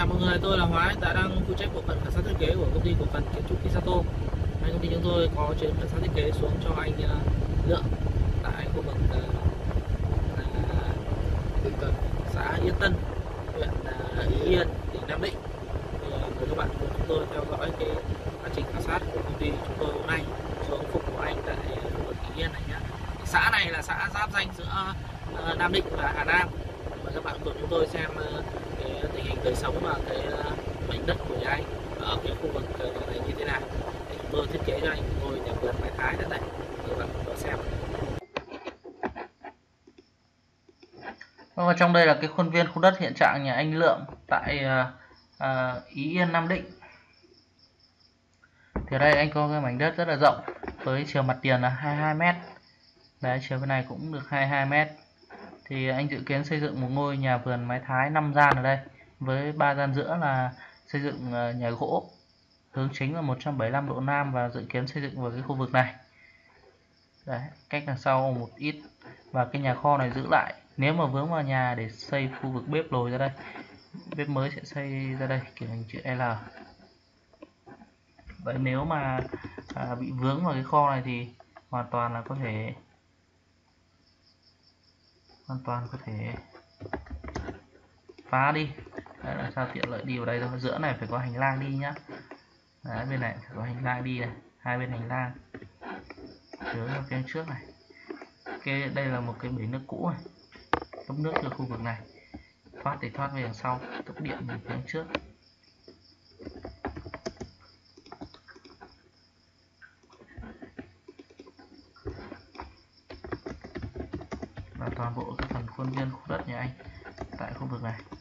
chào mọi người, tôi là Hoái, đã đang phụ trách bộ phận khảo sát thiết kế của công ty cổ phần kiến trúc Kisato. Công ty chúng tôi có chuyến khảo sát thiết kế xuống cho anh Lượng tại khu vực Cần, xã Yên Tân, huyện Ý Yên, tỉnh Nam Định. Mời các bạn cùng chúng tôi theo dõi cái quá trình khảo sát của công ty chúng tôi hôm nay xuống phục vụ anh tại khu vực Ý Yên này nhé. Xã này là xã giáp ranh giữa Nam Định và Hà Nam. Mời các bạn cùng chúng tôi xem tình hình đời sống và cái mảnh đất của nhà anh ở cái khu vực này như thế nào. Chúng tôi thiết kế cho anh ngôi nhà vườn Mái Thái tại đây, các bạn cùng xem. Và trong đây là cái khuôn viên khu đất hiện trạng nhà anh Lượng tại Ý Yên, Nam Định. Thì ở đây anh có cái mảnh đất rất là rộng với chiều mặt tiền là 22 m. Đấy, chiều bên này cũng được 22 m. Thì anh dự kiến xây dựng một ngôi nhà vườn mái Thái 5 gian ở đây, với 3 gian giữa là xây dựng nhà gỗ, hướng chính là 175 độ nam, và dự kiến xây dựng vào cái khu vực này. Đấy, cách đằng sau một ít, và cái nhà kho này giữ lại. Nếu mà vướng vào nhà để xây khu vực bếp lồi ra đây, bếp mới sẽ xây ra đây kiểu hình chữ L. Vậy nếu mà bị vướng vào cái kho này thì hoàn toàn là có thể phá đi. Đấy, làm sao tiện lợi đi vào đây thôi. Giữa này phải có hành lang đi nhá. Đấy, bên này phải có hành lang đi này, hai bên hành lang dưới vào phía trước này. Cái đây là một cái bể nước cũ này, cấp nước từ khu vực này thoát thì thoát về đằng sau, cấp điện về phía trước. Và toàn bộ cái phần khuôn viên khu đất nhà anh tại khu vực này.